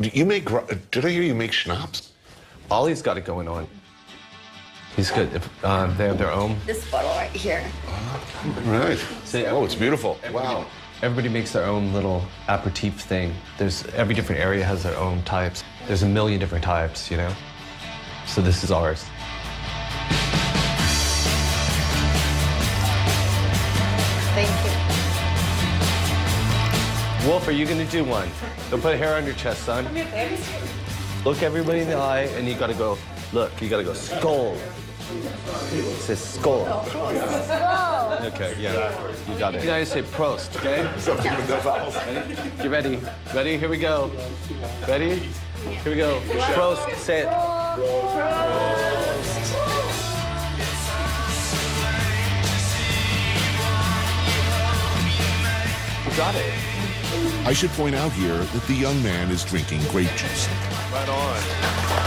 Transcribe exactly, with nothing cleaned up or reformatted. You make, did I hear you make schnapps? Ollie's got it going on. He's good. If, uh, they have their own. This bottle right here. Oh, right. See, oh, it's beautiful. Everybody, wow. Everybody makes their own little aperitif thing. There's, every different area has their own types. There's a million different types, you know? So this is ours. Thank you. Wolf, are you going to do one? Don't put hair on your chest, son. Look everybody in the eye, and you got to go, look, you got to go, skull. It says skull. Okay, yeah, you got it. You guys say prost, okay? Ready? You ready? Ready? Here we go. Ready? Here we go. Prost, say it. Prost. You got it. I should point out here that the young man is drinking grape juice. Right on.